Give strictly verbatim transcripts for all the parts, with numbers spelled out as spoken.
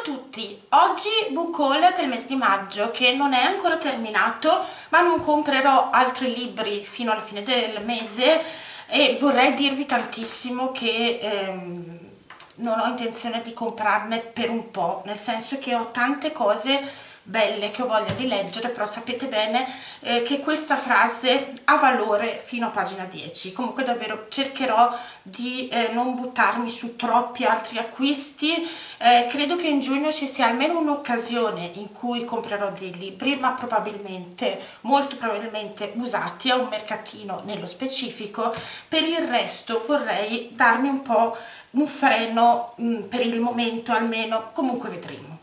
a tutti, oggi book haul del mese di maggio che non è ancora terminato, ma non comprerò altri libri fino alla fine del mese e vorrei dirvi tantissimo che ehm, non ho intenzione di comprarne per un po', nel senso che ho tante cose belle che ho voglia di leggere, però sapete bene eh, che questa frase ha valore fino a pagina dieci. Comunque davvero cercherò di eh, non buttarmi su troppi altri acquisti. Eh, credo che in giugno ci sia almeno un'occasione in cui comprerò dei libri, ma probabilmente, molto probabilmente usati a un mercatino nello specifico. Per il resto vorrei darmi un po' un freno, mh, per il momento almeno, comunque vedremo.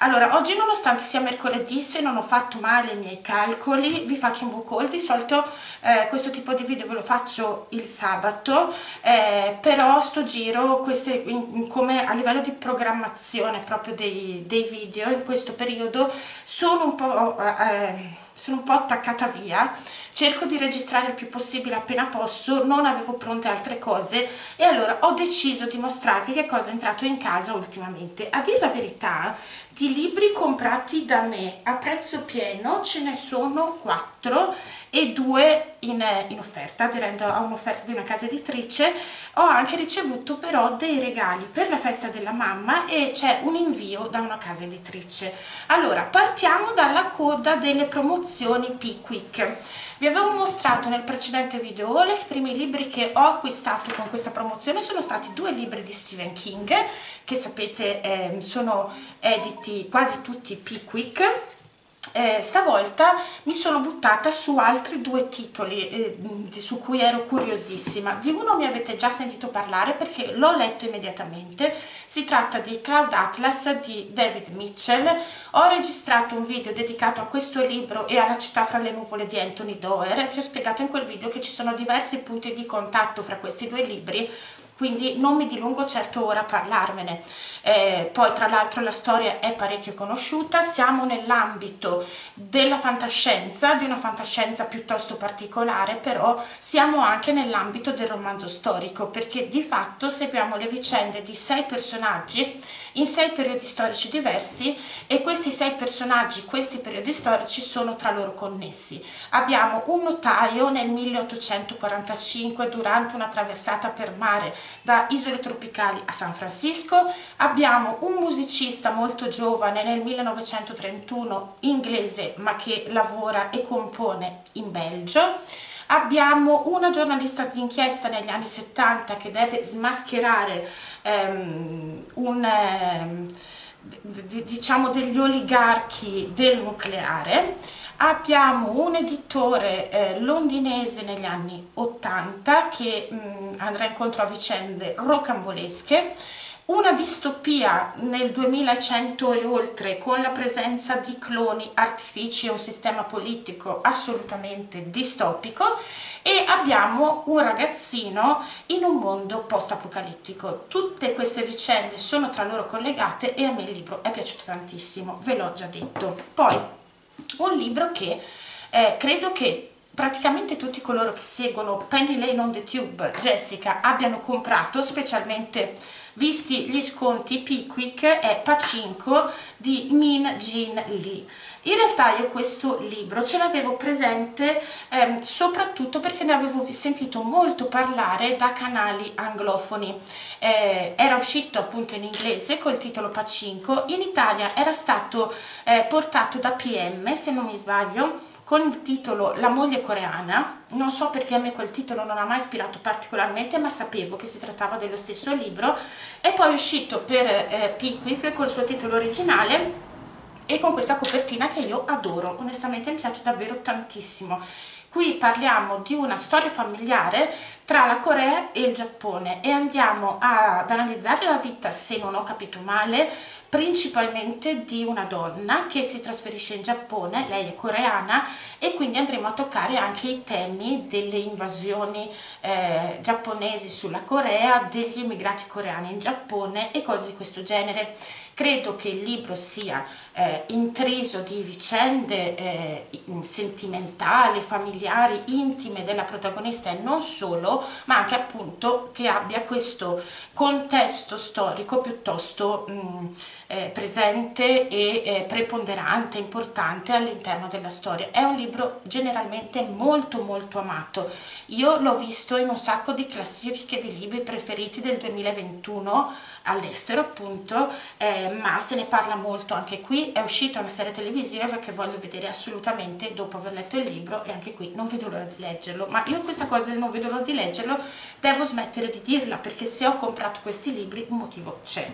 Allora, oggi nonostante sia mercoledì, se non ho fatto male i miei calcoli, vi faccio un book haul. Di solito eh, questo tipo di video ve lo faccio il sabato, eh, però sto giro, queste, in, in, come a livello di programmazione proprio dei, dei video, in questo periodo sono un po', eh, sono un po' attaccata via. Cerco di registrare il più possibile appena posso, non avevo pronte altre cose e allora ho deciso di mostrarvi che cosa è entrato in casa ultimamente. A dir la verità, di libri comprati da me a prezzo pieno ce ne sono quattro e due in, in offerta, aderendo a un'offerta di una casa editrice. Ho anche ricevuto però dei regali per la festa della mamma e c'è un invio da una casa editrice. Allora, partiamo dalla coda delle promozioni Pickwick. Vi avevo mostrato nel precedente video che i primi libri che ho acquistato con questa promozione sono stati due libri di Stephen King, che sapete eh, sono editi quasi tutti Pickwick. Eh, stavolta mi sono buttata su altri due titoli eh, di, su cui ero curiosissima. Di uno mi avete già sentito parlare perché l'ho letto immediatamente, si tratta di Cloud Atlas di David Mitchell. Ho registrato un video dedicato a questo libro e alla città fra le nuvole di Anthony Doerr. Vi ho spiegato in quel video che ci sono diversi punti di contatto fra questi due libri, quindi non mi dilungo certo ora a parlarmene. Eh, poi tra l'altro la storia è parecchio conosciuta, siamo nell'ambito della fantascienza, di una fantascienza piuttosto particolare, però siamo anche nell'ambito del romanzo storico, perché di fatto seguiamo le vicende di sei personaggi in sei periodi storici diversi e questi sei personaggi, questi periodi storici sono tra loro connessi. Abbiamo un notaio nel milleottocentoquarantacinque durante una traversata per mare da isole tropicali a San Francisco, abbiamo un musicista molto giovane nel millenovecentotrentuno, inglese ma che lavora e compone in Belgio, abbiamo una giornalista d'inchiesta negli anni settanta che deve smascherare um, un... Um, diciamo degli oligarchi del nucleare, abbiamo un editore eh, londinese negli anni ottanta che mh, andrà incontro a vicende rocambolesche, una distopia nel duemilacento e oltre con la presenza di cloni, artifici e un sistema politico assolutamente distopico, e abbiamo un ragazzino in un mondo post-apocalittico. Tutte queste vicende sono tra loro collegate e a me il libro è piaciuto tantissimo, ve l'ho già detto. Poi, un libro che eh, credo che praticamente tutti coloro che seguono Penny Lane on the Tube, Jessica, abbiano comprato, specialmente visti gli sconti Pickwick, è Pachinko di Min Jin Lee. In realtà io questo libro ce l'avevo presente ehm, soprattutto perché ne avevo sentito molto parlare da canali anglofoni. Eh, era uscito appunto in inglese col titolo Pachinko, in Italia era stato eh, portato da P M, se non mi sbaglio, con il titolo La moglie coreana. Non so perché a me quel titolo non ha mai ispirato particolarmente, ma sapevo che si trattava dello stesso libro. E poi è uscito per eh, Pickwick col suo titolo originale e con questa copertina che io adoro, onestamente mi piace davvero tantissimo. Qui parliamo di una storia familiare tra la Corea e il Giappone e andiamo ad analizzare la vita, se non ho capito male, principalmente di una donna che si trasferisce in Giappone, lei è coreana, e quindi andremo a toccare anche i temi delle invasioni eh, giapponesi sulla Corea, degli immigrati coreani in Giappone e cose di questo genere. Credo che il libro sia eh, intriso di vicende eh, sentimentali, familiari, intime della protagonista e non solo, romantico, ma anche appunto che abbia questo contesto storico piuttosto mh, eh, presente e eh, preponderante, importante all'interno della storia. È un libro generalmente molto molto amato, io l'ho visto in un sacco di classifiche di libri preferiti del duemilaventuno all'estero appunto, eh, ma se ne parla molto anche qui. È uscita una serie televisiva che voglio vedere assolutamente dopo aver letto il libro, e anche qui non vedo l'ora di leggerlo, ma io questa cosa del non vedo l'ora di leggerlo devo smettere di dirla, perché se ho comprato questi libri un motivo c'è.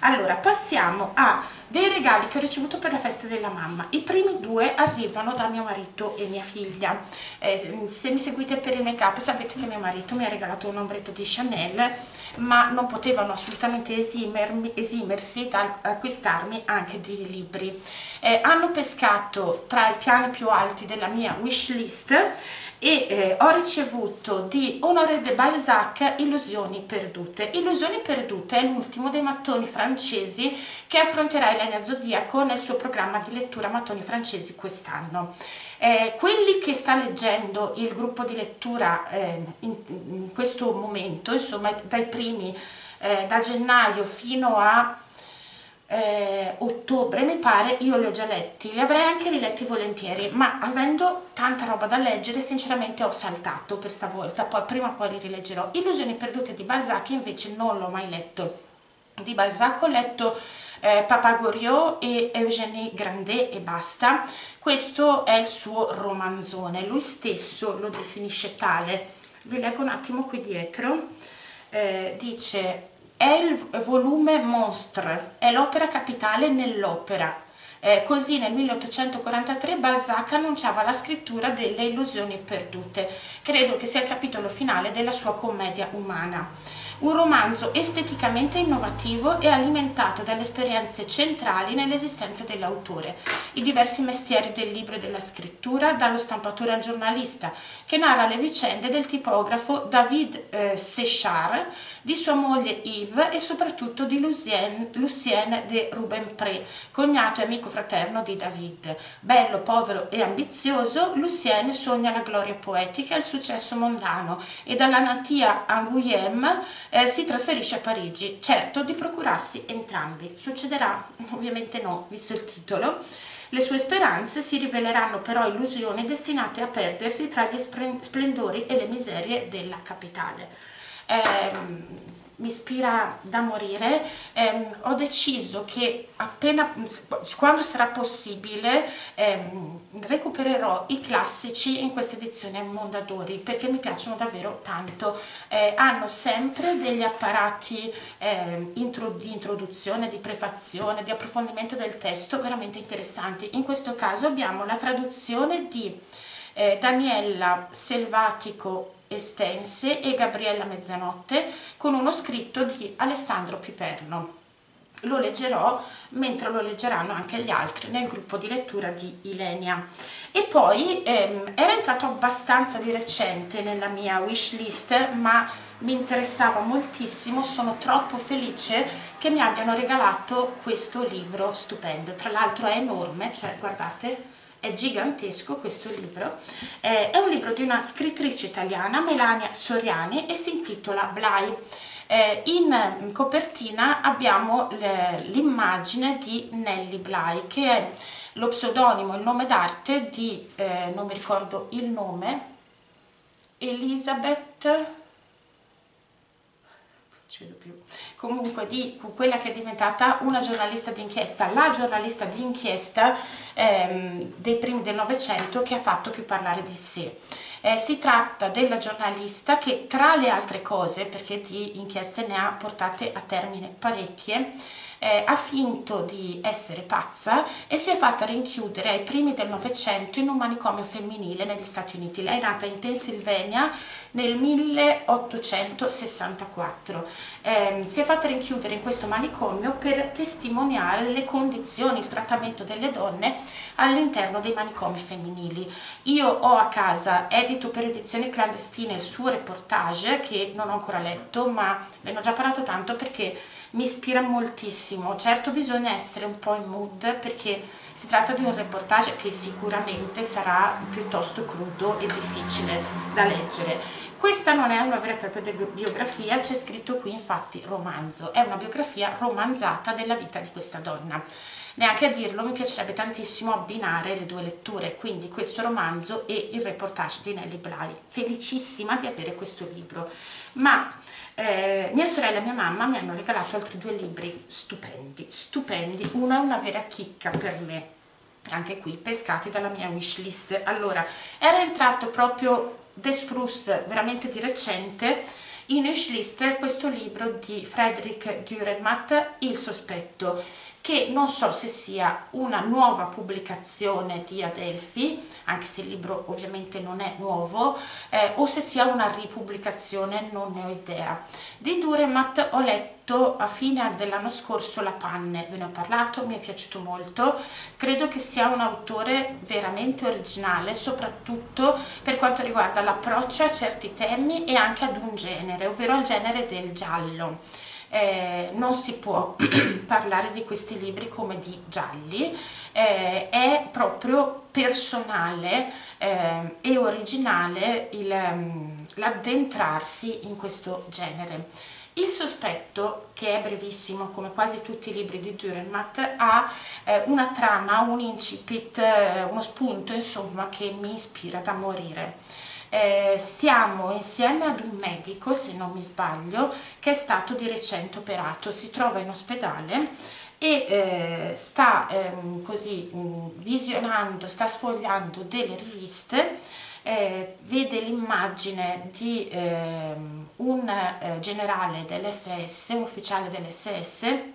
Allora, passiamo a dei regali che ho ricevuto per la festa della mamma. I primi due arrivano da mio marito e mia figlia. Eh, se mi seguite per il make up sapete che mio marito mi ha regalato un ombretto di Chanel, ma non potevano assolutamente esimermi, esimersi da acquistarmi anche dei libri. Eh, hanno pescato tra i piani più alti della mia wish list e eh, ho ricevuto di Honoré de Balzac Illusioni perdute. Illusioni perdute è l'ultimo dei mattoni francesi che affronterà Elena Zodiaco nel suo programma di lettura mattoni francesi quest'anno. Eh, quelli che sta leggendo il gruppo di lettura eh, in, in questo momento, insomma dai primi, eh, da gennaio fino a Eh, ottobre mi pare, io li ho già letti, li avrei anche riletti volentieri, ma avendo tanta roba da leggere sinceramente ho saltato per stavolta, poi prima o poi li rileggerò. Illusioni perdute di Balzac invece non l'ho mai letto. Di Balzac ho letto eh, Papa Goriot e Eugène Grandet e basta. Questo è il suo romanzone, lui stesso lo definisce tale. Vi leggo un attimo qui dietro, eh, dice: è il volume monstre, è l'opera capitale nell'opera. Eh, così nel milleottocentoquarantatré Balzac annunciava la scrittura delle Illusioni perdute, credo che sia il capitolo finale della sua commedia umana. Un romanzo esteticamente innovativo e alimentato dalle esperienze centrali nell'esistenza dell'autore, i diversi mestieri del libro e della scrittura, dallo stampatore al giornalista, che narra le vicende del tipografo David eh, Sechard, di sua moglie Yves e soprattutto di Lucien, Lucien de Rubenpré, cognato e amico fraterno di David. Bello, povero e ambizioso, Lucien sogna la gloria poetica e il successo mondano e dalla natia Angoulême Eh, si trasferisce a Parigi, certo di procurarsi entrambi. Succederà? Ovviamente no, visto il titolo. Le sue speranze si riveleranno però illusioni destinate a perdersi tra gli splendori e le miserie della capitale. Eh, mi ispira da morire. Eh, ho deciso che appena, quando sarà possibile, eh, recupererò i classici in questa edizione Mondadori, perché mi piacciono davvero tanto. Eh, hanno sempre degli apparati eh, intro, di introduzione, di prefazione, di approfondimento del testo veramente interessanti. In questo caso abbiamo la traduzione di eh, Daniela Selvatico Estense e Gabriella Mezzanotte con uno scritto di Alessandro Piperno. Lo leggerò mentre lo leggeranno anche gli altri nel gruppo di lettura di Ilenia. E poi ehm, era entrato abbastanza di recente nella mia wish list, ma mi interessava moltissimo. Sono troppo felice che mi abbiano regalato questo libro stupendo. Tra l'altro è enorme, cioè guardate, è gigantesco questo libro. Eh, è un libro di una scrittrice italiana, Melania Soriani, e si intitola Bly. Eh, in copertina abbiamo l'immagine di Nellie Bly, che è lo pseudonimo, il nome d'arte di, eh, non mi ricordo il nome, Elizabeth... più. Comunque di quella che è diventata una giornalista d'inchiesta, la giornalista d'inchiesta ehm, dei primi del Novecento che ha fatto più parlare di sé. Eh, si tratta della giornalista che, tra le altre cose, perché di inchieste ne ha portate a termine parecchie, eh, ha finto di essere pazza e si è fatta rinchiudere ai primi del Novecento in un manicomio femminile negli Stati Uniti. Lei è nata in Pennsylvania nel milleottocentosessantaquattro, eh, si è fatta rinchiudere in questo manicomio per testimoniare le condizioni, il trattamento delle donne all'interno dei manicomi femminili. Io ho a casa, edito per edizioni clandestine, il suo reportage, che non ho ancora letto, ma ve ne ho già parlato tanto perché mi ispira moltissimo. Certo bisogna essere un po' in mood, perché si tratta di un reportage che sicuramente sarà piuttosto crudo e difficile da leggere, Questa non è una vera e propria biografia, c'è scritto qui infatti romanzo, è una biografia romanzata della vita di questa donna. Neanche a dirlo, mi piacerebbe tantissimo abbinare le due letture, quindi questo romanzo e il reportage di Nellie Bly. Felicissima di avere questo libro, ma eh, mia sorella e mia mamma mi hanno regalato altri due libri stupendi, stupendi, uno è una vera chicca per me, anche qui pescati dalla mia wishlist. Allora, era entrato proprio de Sfrus, veramente di recente, in wishlist questo libro di Frédéric Dürrenmatt, Il sospetto, che non so se sia una nuova pubblicazione di Adelphi, anche se il libro ovviamente non è nuovo, eh, o se sia una ripubblicazione, non ne ho idea. Di Dürrenmatt ho letto a fine dell'anno scorso La Panne, ve ne ho parlato, mi è piaciuto molto, credo che sia un autore veramente originale, soprattutto per quanto riguarda l'approccio a certi temi e anche ad un genere, ovvero al genere del giallo. Eh, non si può parlare di questi libri come di gialli, eh, è proprio personale eh, e originale il, um, l'addentrarsi in questo genere. Il sospetto, che è brevissimo come quasi tutti i libri di Dürrenmatt, ha eh, una trama, un incipit, eh, uno spunto insomma che mi ispira da morire. Eh, siamo insieme ad un medico, se non mi sbaglio, che è stato di recente operato, si trova in ospedale e eh, sta ehm, così mh, visionando, sta sfogliando delle riviste, eh, vede l'immagine di ehm, un eh, generale dell'esse esse, un ufficiale dell'esse esse,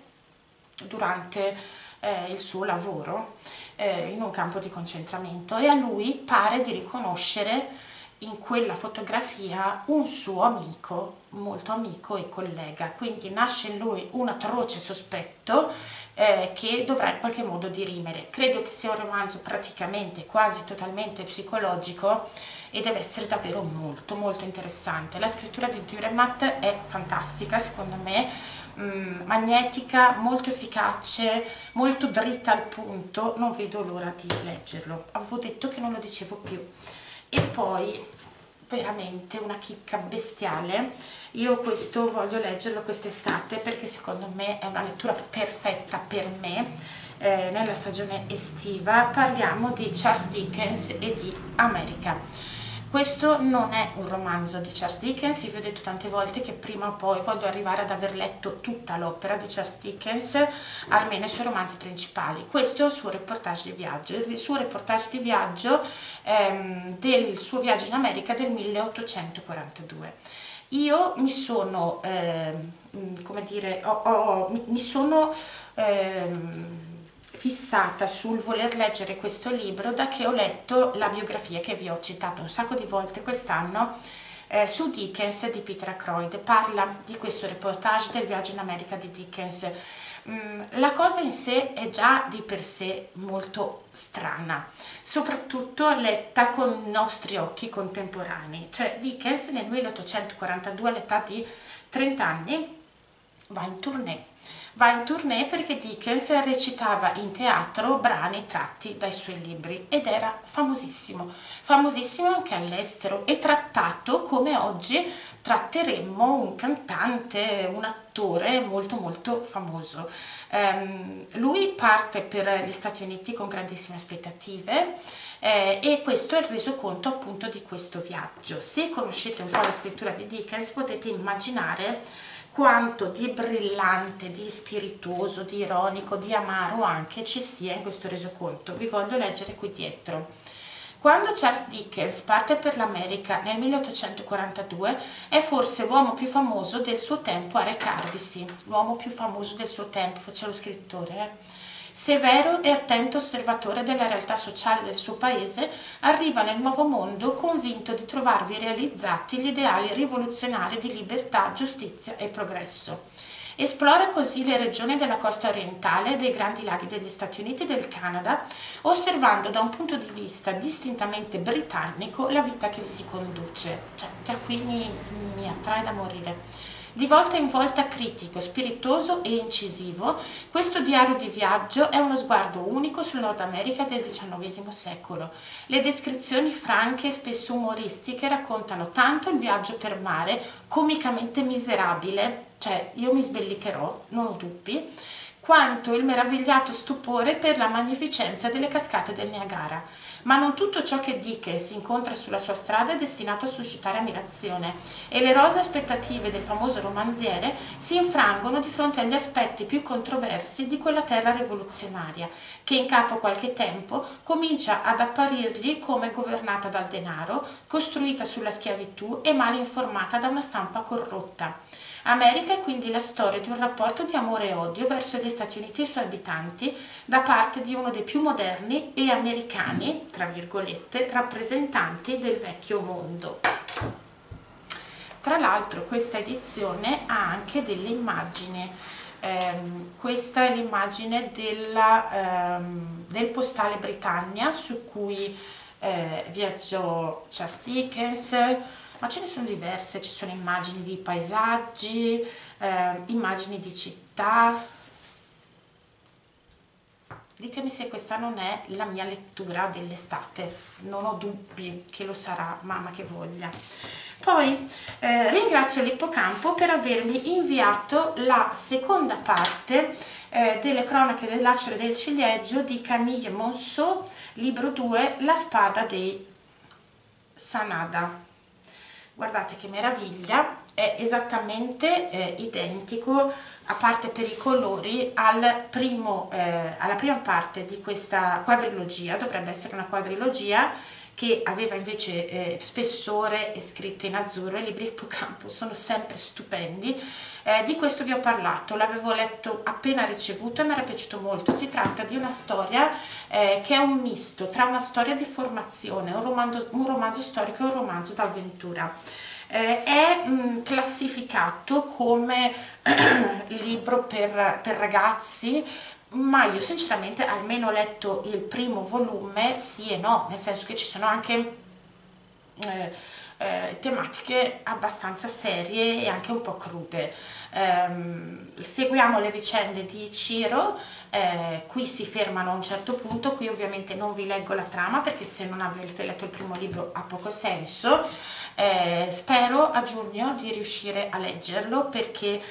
durante eh, il suo lavoro eh, in un campo di concentramento, e a lui pare di riconoscere in quella fotografia un suo amico, molto amico e collega, quindi nasce in lui un atroce sospetto eh, che dovrà in qualche modo dirimere. Credo che sia un romanzo praticamente quasi totalmente psicologico e deve essere davvero molto molto interessante. La scrittura di Dürrenmatt è fantastica secondo me, mh, magnetica, molto efficace, molto dritta al punto, non vedo l'ora di leggerlo, avevo detto che non lo dicevo più. E poi veramente una chicca bestiale, io questo voglio leggerlo quest'estate perché secondo me è una lettura perfetta per me eh, nella stagione estiva. Parliamo di Charles Dickens e di America. Questo non è un romanzo di Charles Dickens, io vi ho detto tante volte che prima o poi voglio arrivare ad aver letto tutta l'opera di Charles Dickens, almeno i suoi romanzi principali. Questo è il suo reportage di viaggio, il suo reportage di viaggio ehm, del suo viaggio in America del milleottocentoquarantadue. Io mi sono, ehm, come dire, ho, ho, mi, mi sono... Ehm, fissata sul voler leggere questo libro da che ho letto la biografia che vi ho citato un sacco di volte quest'anno eh, su Dickens di Peter Ackroyd. Parla di questo reportage del viaggio in America di Dickens. Mm, la cosa in sé è già di per sé molto strana, soprattutto letta con i nostri occhi contemporanei. Cioè Dickens nel milleottocentoquarantadue all'età di trenta anni va in tournée. Va in tournée perché Dickens recitava in teatro brani tratti dai suoi libri ed era famosissimo, famosissimo anche all'estero e trattato come oggi tratteremmo un cantante, un attore molto molto famoso. Um, lui parte per gli Stati Uniti con grandissime aspettative eh, e questo è il resoconto appunto di questo viaggio. Se conoscete un po' la scrittura di Dickens potete immaginare quanto di brillante, di spiritoso, di ironico, di amaro anche ci sia in questo resoconto. Vi voglio leggere qui dietro. Quando Charles Dickens parte per l'America nel milleottocentoquarantadue è forse l'uomo più famoso del suo tempo a recarvisi. L'uomo più famoso del suo tempo, faceva lo scrittore, eh? Severo e attento osservatore della realtà sociale del suo paese, arriva nel nuovo mondo convinto di trovarvi realizzati gli ideali rivoluzionari di libertà, giustizia e progresso. Esplora così le regioni della costa orientale, dei grandi laghi degli Stati Uniti e del Canada, osservando da un punto di vista distintamente britannico la vita che vi si conduce. Cioè, già qui mi, mi attrae da morire. Di volta in volta critico, spiritoso e incisivo, questo diario di viaggio è uno sguardo unico sul Nord America del diciannovesimo secolo. Le descrizioni franche e spesso umoristiche raccontano tanto il viaggio per mare, comicamente miserabile, cioè io mi sbellicherò, non ho dubbi, quanto il meravigliato stupore per la magnificenza delle cascate del Niagara. Ma non tutto ciò che Dickens incontra sulla sua strada è destinato a suscitare ammirazione, e le rose aspettative del famoso romanziere si infrangono di fronte agli aspetti più controversi di quella terra rivoluzionaria, che in capo a qualche tempo comincia ad apparirgli come governata dal denaro, costruita sulla schiavitù e male informata da una stampa corrotta. America è quindi la storia di un rapporto di amore e odio verso gli Stati Uniti e i suoi abitanti da parte di uno dei più moderni e americani, tra virgolette, rappresentanti del vecchio mondo. Tra l'altro questa edizione ha anche delle immagini. Ehm, questa è l'immagine della, ehm, del postale Britannia su cui eh, viaggiò Charles Dickens. Ma ce ne sono diverse, ci sono immagini di paesaggi, eh, immagini di città. Ditemi se questa non è la mia lettura dell'estate, non ho dubbi che lo sarà, mamma che voglia. Poi eh, ringrazio l'Ippocampo per avermi inviato la seconda parte eh, delle cronache dell'acero del ciliegio di Camille Monceau, libro due, La spada dei Sanada. Guardate che meraviglia, è esattamente eh, identico, a parte per i colori, al primo, eh, alla prima parte di questa quadrilogia. Dovrebbe essere una quadrilogia che aveva invece eh, spessore e scritte in azzurro. I libri Ippocampo sono sempre stupendi. Eh, di questo vi ho parlato, l'avevo letto appena ricevuto e mi era piaciuto molto. Si tratta di una storia eh, che è un misto tra una storia di formazione, un romanzo, un romanzo storico e un romanzo d'avventura. Eh, è mh, classificato come libro per, per ragazzi, ma io sinceramente almeno ho letto il primo volume, sì e no, nel senso che ci sono anche eh, eh, tematiche abbastanza serie e anche un po' crude. Eh, seguiamo le vicende di Ciro, eh, qui si fermano a un certo punto, qui ovviamente non vi leggo la trama perché se non avete letto il primo libro ha poco senso. Eh, spero a giugno di riuscire a leggerlo perché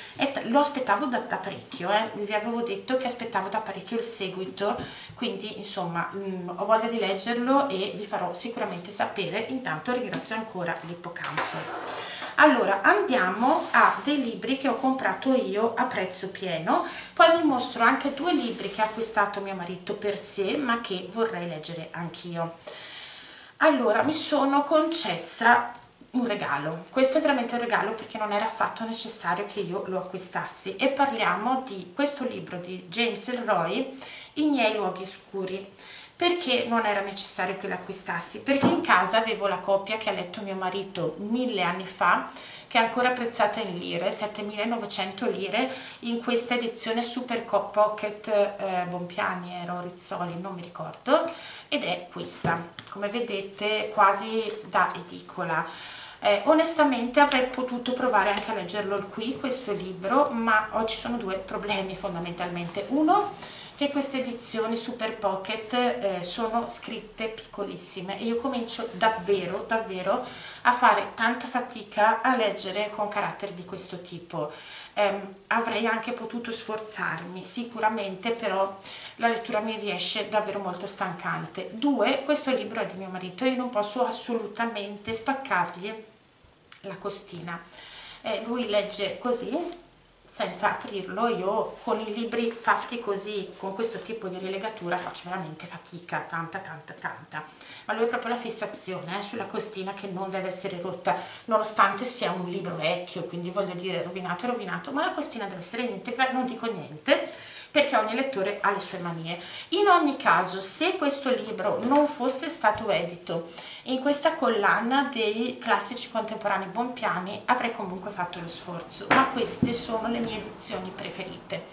lo aspettavo da, da parecchio, eh. Vi avevo detto che aspettavo da parecchio il seguito, quindi insomma mh, ho voglia di leggerlo e vi farò sicuramente sapere. Intanto ringrazio ancora l'Ippocampo. Allora andiamo a dei libri che ho comprato io a prezzo pieno, poi vi mostro anche due libri che ha acquistato mio marito per sé ma che vorrei leggere anch'io. Allora mi sono concessa un regalo, questo è veramente un regalo perché non era affatto necessario che io lo acquistassi, e parliamo di questo libro di James Ellroy, I miei luoghi scuri. Perché non era necessario che lo acquistassi? Perché in casa avevo la copia che ha letto mio marito mille anni fa, che è ancora prezzata in lire, settemilanovecento lire, in questa edizione super pocket eh, Bompiani, ero Rizzoli, non mi ricordo, ed è questa, come vedete quasi da edicola. Eh, onestamente avrei potuto provare anche a leggerlo qui, questo libro, ma oggi sono due problemi fondamentalmente. Uno, che queste edizioni super pocket eh, sono scritte piccolissime e io comincio davvero, davvero a fare tanta fatica a leggere con caratteri di questo tipo. Eh, avrei anche potuto sforzarmi sicuramente, però la lettura mi riesce davvero molto stancante. Due, questo libro è di mio marito e io non posso assolutamente spaccargli la costina. Eh, lui legge così senza aprirlo, io con i libri fatti così, con questo tipo di rilegatura faccio veramente fatica, tanta tanta tanta, ma lui è proprio la fissazione eh, sulla costina che non deve essere rotta, nonostante sia un libro vecchio, quindi voglio dire rovinato e rovinato, ma la costina deve essere integra, non dico niente perché ogni lettore ha le sue manie. In ogni caso, se questo libro non fosse stato edito in questa collana dei classici contemporanei Bompiani, avrei comunque fatto lo sforzo, ma queste sono le mie edizioni preferite.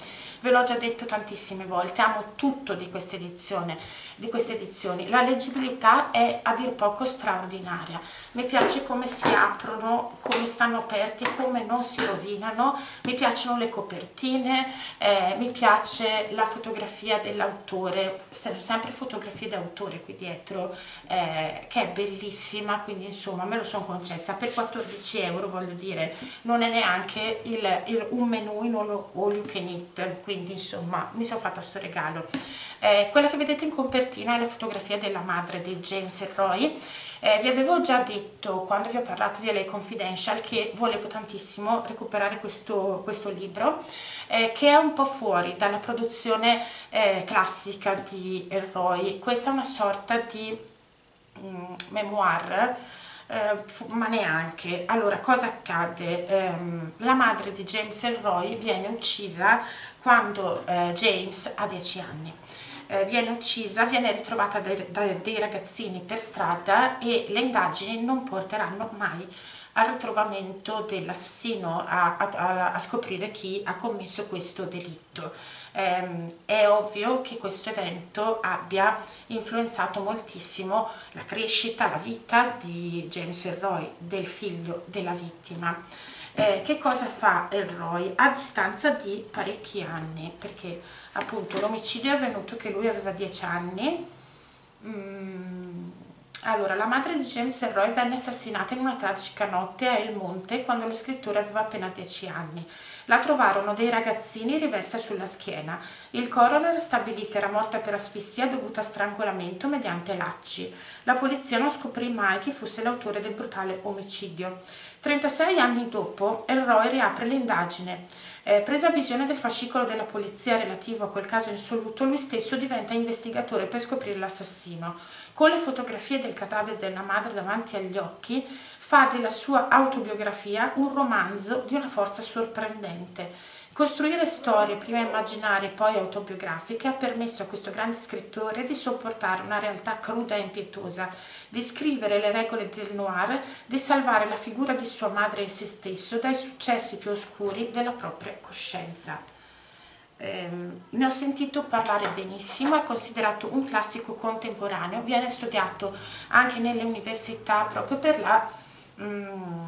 Ve l'ho già detto tantissime volte, amo tutto di questa edizione, di queste edizioni. La leggibilità è a dir poco straordinaria. Mi piace come si aprono, come stanno aperti, come non si rovinano. Mi piacciono le copertine, eh, mi piace la fotografia dell'autore, sempre fotografie d'autore qui dietro, eh, che è bellissima, quindi insomma me lo sono concessa. Per quattordici euro, voglio dire, non è neanche il, il, un menù in all you can eat, quindi insomma mi sono fatta sto regalo. Eh, quella che vedete in copertina è la fotografia della madre di James Ellroy. Eh, vi avevo già detto quando vi ho parlato di L A Confidential che volevo tantissimo recuperare questo, questo libro, eh, che è un po' fuori dalla produzione eh, classica di Ellroy. Questa è una sorta di mm, memoir, eh, ma neanche. Allora, cosa accade? Eh, la madre di James Ellroy viene uccisa quando eh, James ha dieci anni. Eh, viene uccisa, viene ritrovata da dei, dei ragazzini per strada e le indagini non porteranno mai al ritrovamento dell'assassino, a, a, a scoprire chi ha commesso questo delitto. Eh, è ovvio che questo evento abbia influenzato moltissimo la crescita, la vita di James Ellroy, del figlio della vittima. Eh, che cosa fa Ellroy a distanza di parecchi anni? Perché appunto l'omicidio è avvenuto che lui aveva dieci anni. Mm. Allora, la madre di James Ellroy venne assassinata in una tragica notte a El Monte quando lo scrittore aveva appena dieci anni. La trovarono dei ragazzini riversa sulla schiena. Il coroner stabilì che era morta per asfissia dovuta a strangolamento mediante lacci. La polizia non scoprì mai chi fosse l'autore del brutale omicidio. trentasei anni dopo, Ellroy riapre l'indagine. Eh, presa visione del fascicolo della polizia relativo a quel caso insoluto, lui stesso diventa investigatore per scoprire l'assassino. Con le fotografie del cadavere della madre davanti agli occhi, fa della sua autobiografia un romanzo di una forza sorprendente. Costruire storie, prima immaginarie e poi autobiografiche, ha permesso a questo grande scrittore di sopportare una realtà cruda e impietosa, di scrivere le regole del noir, di salvare la figura di sua madre e se stesso dai successi più oscuri della propria coscienza. Ehm, ne ho sentito parlare benissimo, è considerato un classico contemporaneo, viene studiato anche nelle università proprio per la... Mm,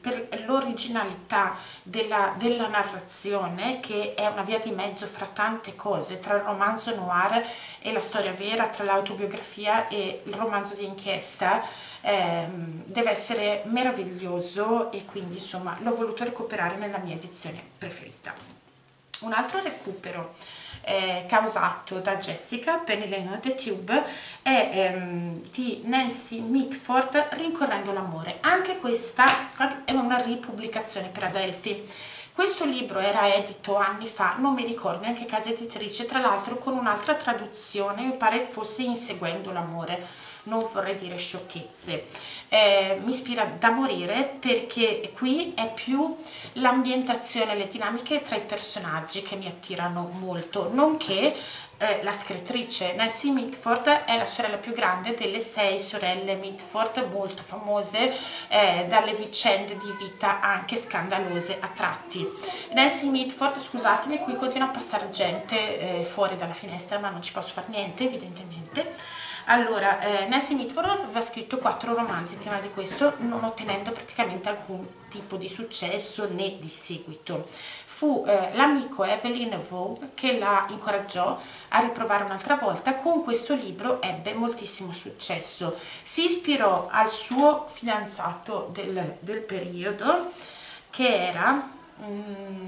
per l'originalità della, della narrazione, che è una via di mezzo fra tante cose, tra il romanzo noir e la storia vera, tra l'autobiografia e il romanzo di inchiesta. Eh, deve essere meraviglioso e quindi insomma l'ho voluto recuperare nella mia edizione preferita. Un altro recupero eh, causato da Jessica Penilena The Tube è ehm, di Nancy Mitford, Rincorrendo l'amore. Anche questa è una ripubblicazione per Adelphi. Questo libro era edito anni fa, non mi ricordo neanche casa editrice, tra l'altro con un'altra traduzione, mi pare fosse Inseguendo l'amore. Non vorrei dire sciocchezze. Eh, mi ispira da morire perché qui è più l'ambientazione, le dinamiche tra i personaggi che mi attirano molto, nonché eh, la scrittrice. Nancy Mitford è la sorella più grande delle sei sorelle Mitford, molto famose eh, dalle vicende di vita anche scandalose a tratti. Nancy Mitford, scusatemi, qui continua a passare gente eh, fuori dalla finestra, ma non ci posso fare niente evidentemente. Allora, eh, Nancy Mitford aveva scritto quattro romanzi prima di questo, non ottenendo praticamente alcun tipo di successo né di seguito. Fu eh, l'amico Evelyn Waugh che la incoraggiò a riprovare un'altra volta. Con questo libro ebbe moltissimo successo. Si ispirò al suo fidanzato del, del periodo, che era... Mm,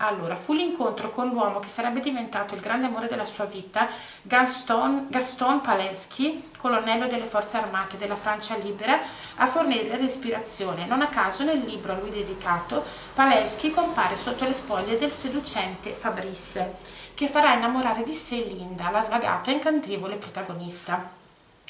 Allora, fu l'incontro con l'uomo che sarebbe diventato il grande amore della sua vita, Gaston, Gaston Palevski, colonnello delle forze armate della Francia libera, a fornirle l'ispirazione. Non a caso nel libro a lui dedicato, Palevski compare sotto le spoglie del seducente Fabrice, che farà innamorare di sé Linda, la svagata e incantevole protagonista.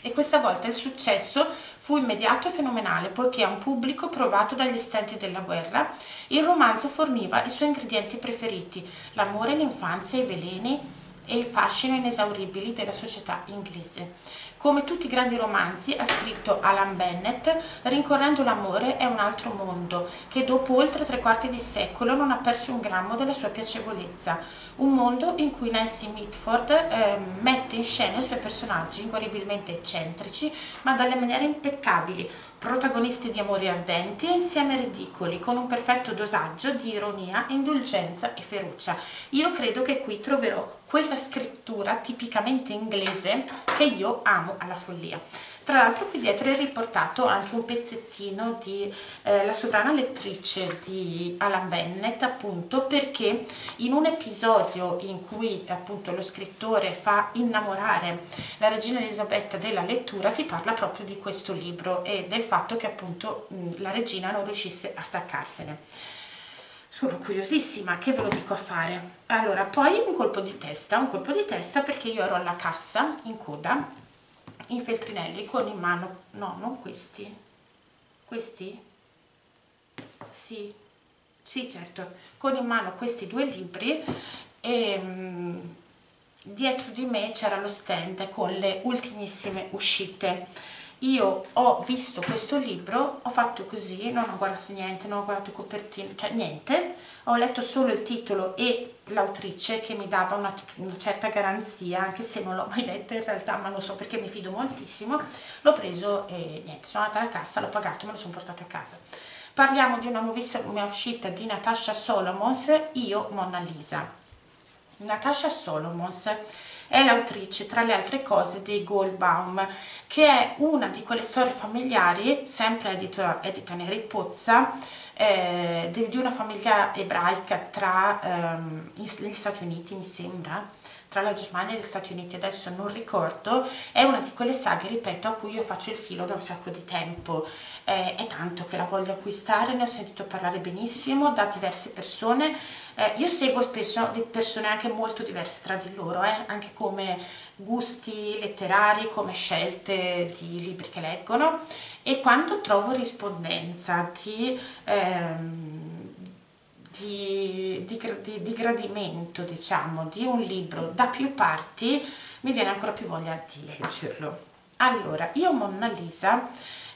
E questa volta il successo fu immediato e fenomenale, poiché a un pubblico provato dagli stenti della guerra il romanzo forniva i suoi ingredienti preferiti: l'amore, l'infanzia, i veleni e il fascino inesauribili della società inglese. Come tutti i grandi romanzi, ha scritto Alan Bennett, Rincorrendo l'amore è un altro mondo, che dopo oltre tre quarti di secolo non ha perso un grammo della sua piacevolezza. un mondo in cui Nancy Mitford eh, mette in scena i suoi personaggi inguaribilmente eccentrici, ma dalle maniere impeccabili, protagonisti di amori ardenti e insieme ridicoli, con un perfetto dosaggio di ironia, indulgenza e ferocia. Io credo che qui troverò quella scrittura tipicamente inglese che io amo alla follia. Tra l'altro qui dietro è riportato anche un pezzettino di eh, La sovrana lettrice di Alan Bennett, appunto perché in un episodio in cui appunto lo scrittore fa innamorare la regina Elisabetta della lettura si parla proprio di questo libro e del fatto che appunto mh, la regina non riuscisse a staccarsene. Sono curiosissima, che ve lo dico a fare? Allora, poi un colpo di testa, un colpo di testa perché io ero alla cassa in coda, in feltrinelli con in mano, no, non questi, questi, sì, sì certo, con in mano questi due libri e mh, dietro di me c'era lo stand con le ultimissime uscite. Io ho visto questo libro, ho fatto così, non ho guardato niente, non ho guardato copertina, cioè niente, ho letto solo il titolo e l'autrice che mi dava una, una certa garanzia, anche se non l'ho mai letta in realtà, ma lo so perché mi fido moltissimo, l'ho preso e niente, sono andata alla cassa, l'ho pagato, me lo sono portato a casa. Parliamo di una nuovissima uscita di Natasha Solomons, Io Monna Lisa. Natasha Solomons è l'autrice, tra le altre cose, dei Goldbaum, che è una di quelle storie familiari, sempre edita, edita nella Ripozza, eh, di una famiglia ebraica tra ehm, gli Stati Uniti, mi sembra, tra la Germania e gli Stati Uniti, adesso non ricordo, è una di quelle saghe, ripeto, a cui io faccio il filo da un sacco di tempo, eh, è tanto che la voglio acquistare, ne ho sentito parlare benissimo da diverse persone, eh, io seguo spesso persone anche molto diverse tra di loro, eh, anche come gusti letterari, come scelte di libri che leggono, e quando trovo rispondenza di... Ehm, Di, di, di gradimento, diciamo, di un libro da più parti, mi viene ancora più voglia di leggerlo. Allora, Io Monna Lisa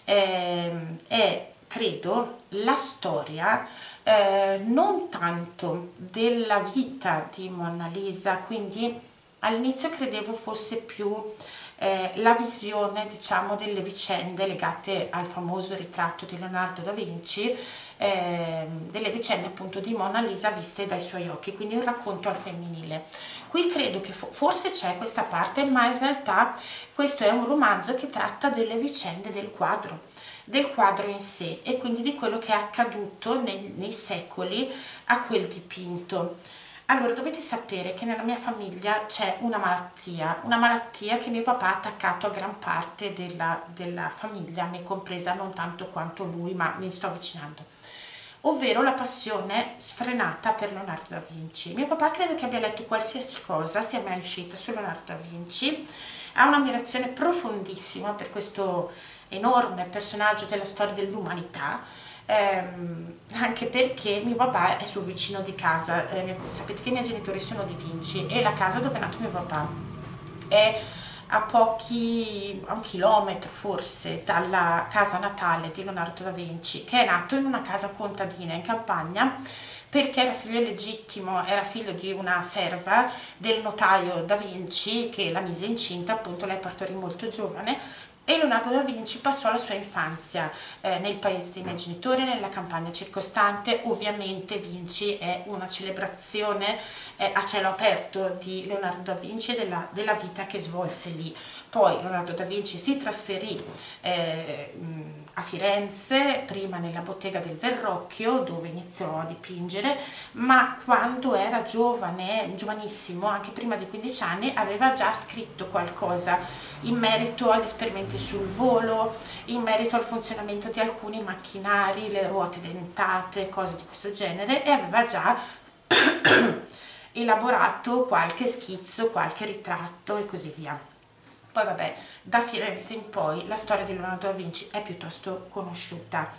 eh, è, credo, la storia eh, non tanto della vita di Monna Lisa, quindi all'inizio credevo fosse più eh, la visione, diciamo, delle vicende legate al famoso ritratto di Leonardo da Vinci, delle vicende appunto di Monna Lisa viste dai suoi occhi, quindi un racconto al femminile. Qui credo che forse c'è questa parte, ma in realtà questo è un romanzo che tratta delle vicende del quadro, del quadro in sé, e quindi di quello che è accaduto nei, nei secoli a quel dipinto. Allora, dovete sapere che nella mia famiglia c'è una malattia, una malattia che mio papà ha attaccato a gran parte della, della famiglia, me compresa, non tanto quanto lui, ma mi sto avvicinando, ovvero la passione sfrenata per Leonardo da Vinci. Mio papà credo che abbia letto qualsiasi cosa sia mai uscita su Leonardo da Vinci, ha un'ammirazione profondissima per questo enorme personaggio della storia dell'umanità, ehm, anche perché mio papà è suo vicino di casa, eh, mio, sapete che i miei genitori sono di Vinci e la casa dove è nato mio papà è a pochi, a un chilometro forse, dalla casa natale di Leonardo da Vinci, che è nato in una casa contadina in campagna perché era figlio legittimo, era figlio di una serva del notaio da Vinci che la mise incinta, appunto lei partorì molto giovane e Leonardo da Vinci passò la sua infanzia eh, nel paese dei miei genitori, nella campagna circostante. Ovviamente Vinci è una celebrazione eh, a cielo aperto di Leonardo da Vinci e della, della vita che svolse lì. Poi Leonardo da Vinci si trasferì eh, a Firenze, prima nella bottega del Verrocchio dove iniziò a dipingere, ma quando era giovane, giovanissimo, anche prima dei quindici anni, aveva già scritto qualcosa in merito agli esperimenti sul volo, in merito al funzionamento di alcuni macchinari, le ruote dentate, cose di questo genere, e aveva già elaborato qualche schizzo, qualche ritratto e così via. Poi vabbè, da Firenze in poi la storia di Leonardo da Vinci è piuttosto conosciuta.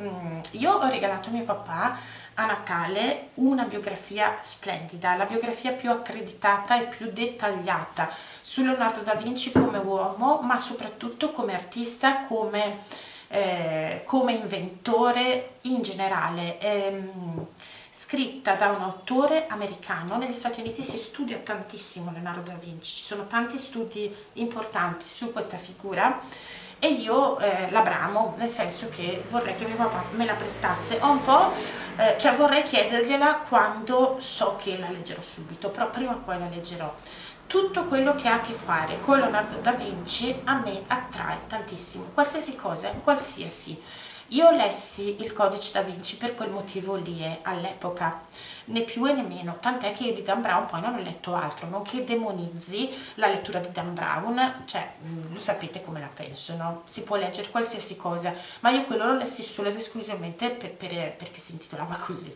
Mm, io ho regalato a mio papà a Natale una biografia splendida, la biografia più accreditata e più dettagliata su Leonardo da Vinci come uomo, ma soprattutto come artista, come, eh, come inventore in generale. Ehm, scritta da un autore americano. Negli Stati Uniti si studia tantissimo Leonardo da Vinci, ci sono tanti studi importanti su questa figura e io eh, la bramo, nel senso che vorrei che mio papà me la prestasse. Ho un po', eh, cioè vorrei chiedergliela quando so che la leggerò subito, però prima o poi la leggerò. Tutto quello che ha a che fare con Leonardo da Vinci a me attrae tantissimo, qualsiasi cosa, qualsiasi. Io lessi il Codice da Vinci per quel motivo lì all'epoca, né più e né meno, tant'è che io di Dan Brown poi non ho letto altro, non che demonizzi la lettura di Dan Brown, cioè lo sapete come la penso, no? Si può leggere qualsiasi cosa, ma io quello lo lessi solo ed esclusivamente per, per, perché si intitolava così.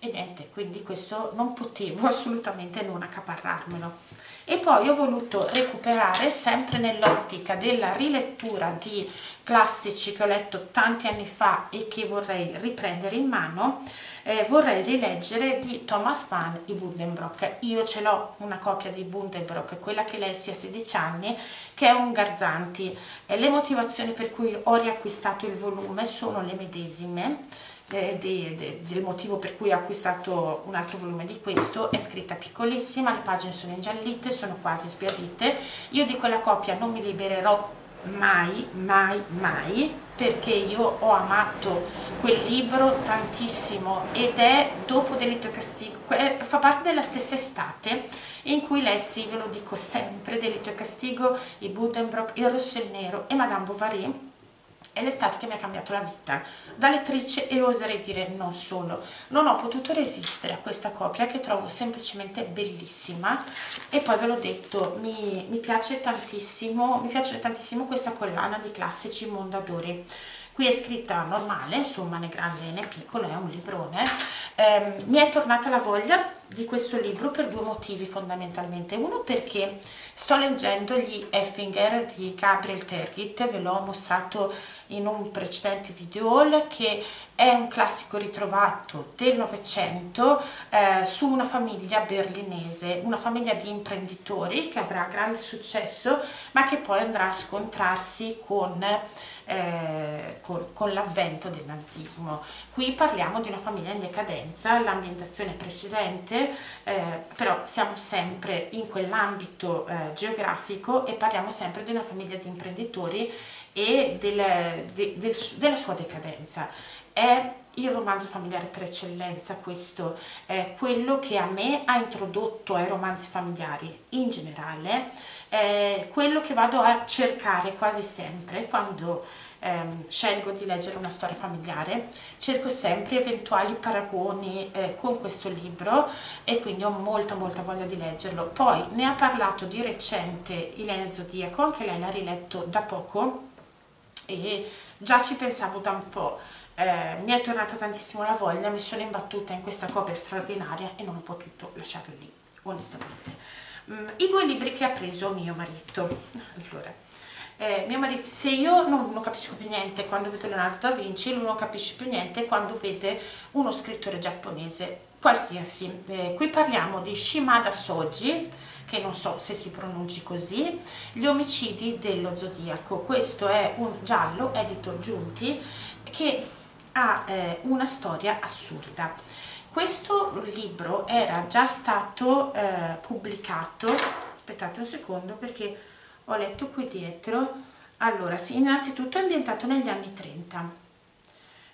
E niente, quindi questo non potevo assolutamente non accaparrarmelo. E poi ho voluto recuperare, sempre nell'ottica della rilettura di classici che ho letto tanti anni fa e che vorrei riprendere in mano, eh, vorrei rileggere di Thomas Mann i Buddenbrook. Io ce l'ho una copia di Buddenbrook, quella che lessi a sedici anni, che è un Garzanti. Eh, le motivazioni per cui ho riacquistato il volume sono le medesime. De, de, de, del motivo per cui ho acquistato un altro volume di questo. È scritta piccolissima, le pagine sono ingiallite, sono quasi sbiadite. Io di quella copia non mi libererò mai, mai, mai, perché io ho amato quel libro tantissimo ed è dopo Delitto e Castigo, fa parte della stessa estate in cui lessi, ve lo dico sempre, Delitto e Castigo, i Buddenbrook, Il rosso e il nero e Madame Bovary. È l'estate che mi ha cambiato la vita, da lettrice e oserei dire non solo. Non ho potuto resistere a questa copia che trovo semplicemente bellissima e poi ve l'ho detto, mi, mi, piace tantissimo, mi piace tantissimo questa collana di classici Mondadori. Qui è scritta normale, insomma, né grande né piccolo, è un librone. Eh, mi è tornata la voglia di questo libro per due motivi fondamentalmente. Uno, perché sto leggendo Gli Effinger di Gabriel Tergit, ve l'ho mostrato in un precedente video haul, che è un classico ritrovato del Novecento eh, su una famiglia berlinese, una famiglia di imprenditori che avrà grande successo ma che poi andrà a scontrarsi con, eh, con, con l'avvento del nazismo. Qui parliamo di una famiglia in decadenza, l'ambientazione precedente, eh, però siamo sempre in quell'ambito eh, geografico e parliamo sempre di una famiglia di imprenditori e del, de, del, della sua decadenza. È il romanzo familiare per eccellenza questo, è quello che a me ha introdotto ai romanzi familiari in generale, è quello che vado a cercare quasi sempre quando ehm, scelgo di leggere una storia familiare, cerco sempre eventuali paragoni eh, con questo libro e quindi ho molta molta voglia di leggerlo. Poi ne ha parlato di recente Elena Zodiaco, anche lei l'ha riletto da poco e già ci pensavo da un po'. Eh, mi è tornata tantissimo la voglia, mi sono imbattuta in questa copia straordinaria e non ho potuto lasciarla lì, onestamente. Mm, i due libri che ha preso mio marito. Allora, eh, mio marito, se io non, non capisco più niente quando vedo Leonardo da Vinci, lui non capisce più niente quando vede uno scrittore giapponese qualsiasi. Eh, qui parliamo di Shimada Soji, che non so se si pronunci così, Gli omicidi dello zodiaco. Questo è un giallo, edito Giunti, che ha eh, una storia assurda. Questo libro era già stato eh, pubblicato, aspettate un secondo perché ho letto qui dietro. Allora, sì, innanzitutto è ambientato negli anni trenta.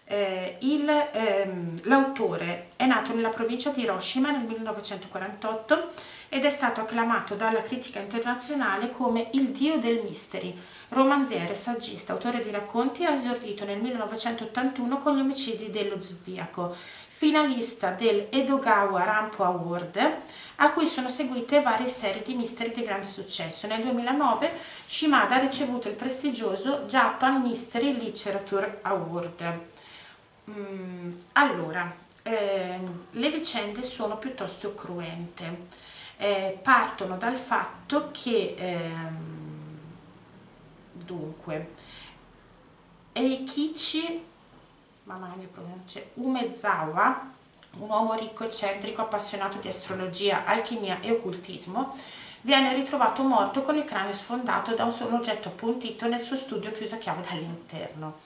Eh, il, ehm, l'autore è nato nella provincia di Hiroshima nel millenovecentoquarantotto ed è stato acclamato dalla critica internazionale come il dio del mystery. Romanziere, saggista, autore di racconti, ha esordito nel millenovecentottantuno con Gli omicidi dello zodiaco, finalista del Edogawa Rampo Award, a cui sono seguite varie serie di misteri di grande successo. Nel duemilanove Shimada ha ricevuto il prestigioso Japan Mystery Literature Award. Mm, allora, eh, le vicende sono piuttosto cruente, eh, partono dal fatto che... Eh, Dunque, Eikichi, mamma mia pronuncia, Umezawa, un uomo ricco, eccentrico, appassionato di astrologia, alchimia e occultismo, viene ritrovato morto con il cranio sfondato da un solo oggetto appuntito nel suo studio chiuso a chiave dall'interno.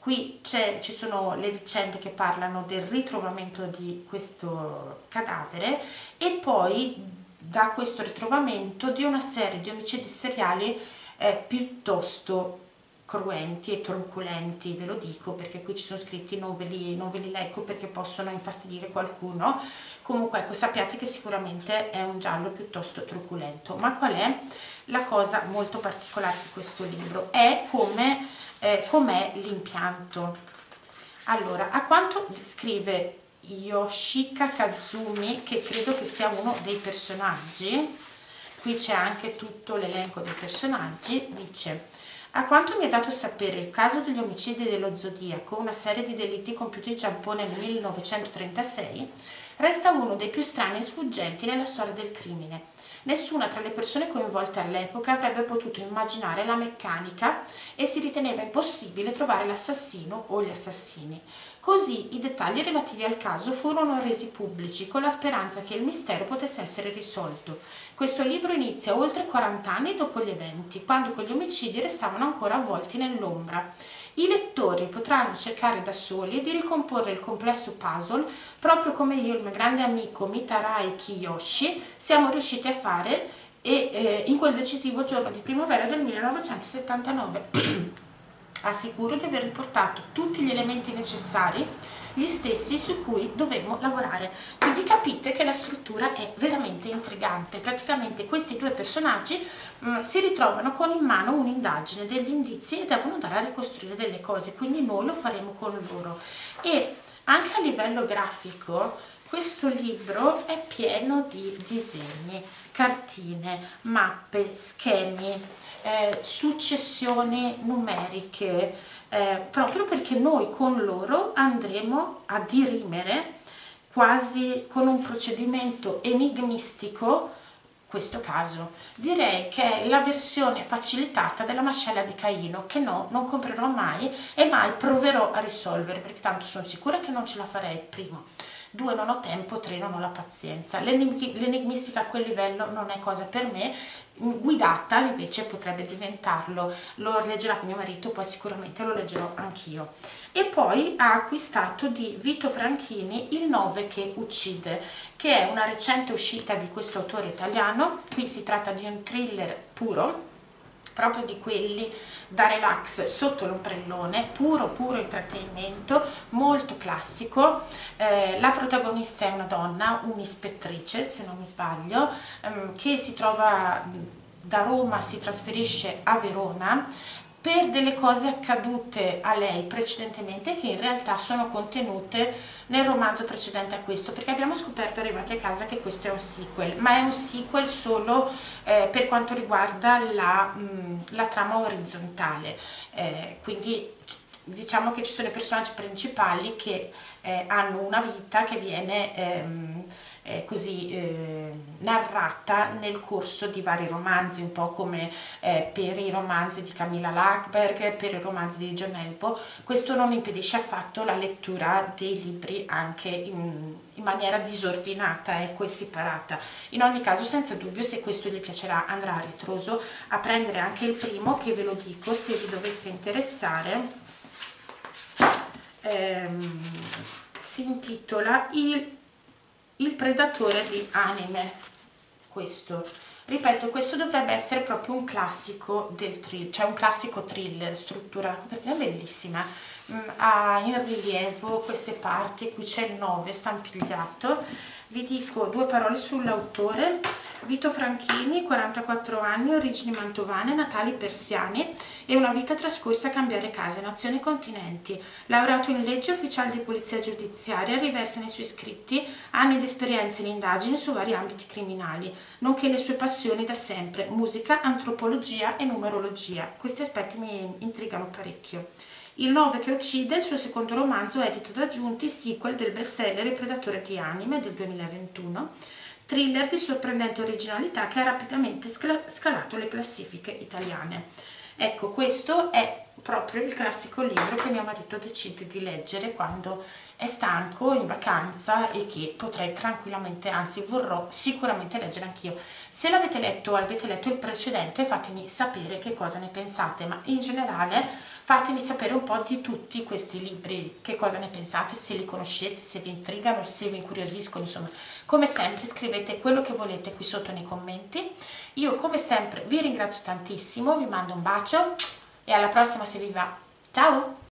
Qui c'è, ci sono le vicende che parlano del ritrovamento di questo cadavere e poi da questo ritrovamento di una serie di omicidi seriali eh, piuttosto cruenti e truculenti, ve lo dico perché qui ci sono scritti, non ve li, non ve li leggo perché possono infastidire qualcuno. Comunque ecco, sappiate che sicuramente è un giallo piuttosto truculento. Ma qual è la cosa molto particolare di questo libro? È come eh, com'è l'impianto. Allora, a quanto scrive Yoshika Kazumi, che credo che sia uno dei personaggi, qui c'è anche tutto l'elenco dei personaggi, dice: a quanto mi è dato sapere, il caso degli omicidi dello zodiaco, una serie di delitti compiuti in Giappone nel millenovecentotrentasei, resta uno dei più strani e sfuggenti nella storia del crimine. Nessuna tra le persone coinvolte all'epoca avrebbe potuto immaginare la meccanica e si riteneva impossibile trovare l'assassino o gli assassini. Così i dettagli relativi al caso furono resi pubblici con la speranza che il mistero potesse essere risolto. Questo libro inizia oltre quaranta anni dopo gli eventi, quando quegli omicidi restavano ancora avvolti nell'ombra. I lettori potranno cercare da soli di ricomporre il complesso puzzle, proprio come io e il mio grande amico Mitarai Kiyoshi siamo riusciti a fare e, eh, in quel decisivo giorno di primavera del millenovecentosettantanove. Assicuro di aver riportato tutti gli elementi necessari, gli stessi su cui dovremmo lavorare. Quindi capite che la struttura è veramente intrigante. Praticamente questi due personaggi mh, si ritrovano con in mano un'indagine, degli indizi, e devono andare a ricostruire delle cose, quindi noi lo faremo con loro. E anche a livello grafico questo libro è pieno di disegni, cartine, mappe, schemi, Eh, successioni numeriche, eh, proprio perché noi con loro andremo a dirimere quasi con un procedimento enigmistico questo caso. Direi che è la versione facilitata della mascella di Caino, che no, non comprerò mai e mai proverò a risolvere, perché tanto sono sicura che non ce la farei. Primo. Due, non ho tempo. Tre, non ho la pazienza. L'enigmistica a quel livello non è cosa per me, guidata invece potrebbe diventarlo. Lo leggerà con mio marito, poi sicuramente lo leggerò anch'io. E poi ha acquistato di Vito Franchini Il nove che uccide, che è una recente uscita di questo autore italiano. Qui si tratta di un thriller puro, proprio di quelli da relax sotto l'ombrellone, puro puro intrattenimento, molto classico. Eh, la protagonista è una donna, un'ispettrice se non mi sbaglio, ehm, che si trova da Roma, si trasferisce a Verona per delle cose accadute a lei precedentemente, che in realtà sono contenute nel romanzo precedente a questo, perché abbiamo scoperto arrivati a casa che questo è un sequel, ma è un sequel solo eh, per quanto riguarda la, mh, la trama orizzontale, eh, quindi diciamo che ci sono i personaggi principali che eh, hanno una vita che viene ehm, eh, così eh, narrata nel corso di vari romanzi, un po' come eh, per i romanzi di Camilla Lackberg, per i romanzi di John Nesbo. Questo non impedisce affatto la lettura dei libri anche in, in maniera disordinata e poi separata. In ogni caso, senza dubbio, se questo gli piacerà andrà a ritroso a prendere anche il primo, che ve lo dico, se vi dovesse interessare, Ehm, si intitola il, il predatore di anime. Questo, ripeto, questo dovrebbe essere proprio un classico del thriller, cioè un classico thriller strutturato, perché è bellissima. Mm, ha in rilievo queste parti, qui c'è il nove stampigliato. Vi dico due parole sull'autore: Vito Franchini, quarantaquattro anni, origini mantovane, natali persiane e una vita trascorsa a cambiare case, nazioni e continenti. Laureato in legge, ufficiale di polizia giudiziaria, riversa nei suoi scritti anni di esperienza in indagini su vari ambiti criminali, nonché le sue passioni da sempre: musica, antropologia e numerologia. Questi aspetti mi intrigano parecchio. Il nove che uccide, il suo secondo romanzo edito da Giunti, sequel del bestseller Il predatore di anime del duemilaventuno, thriller di sorprendente originalità che ha rapidamente scalato le classifiche italiane. Ecco, questo è proprio il classico libro che mio marito decide di leggere quando è stanco, in vacanza, e che potrei tranquillamente, anzi vorrò sicuramente leggere anch'io. Se l'avete letto o avete letto il precedente, fatemi sapere che cosa ne pensate, ma in generale fatemi sapere un po' di tutti questi libri, che cosa ne pensate, se li conoscete, se vi intrigano, se vi incuriosiscono, insomma. Come sempre scrivete quello che volete qui sotto nei commenti. Io come sempre vi ringrazio tantissimo, vi mando un bacio e alla prossima se vi va. Ciao!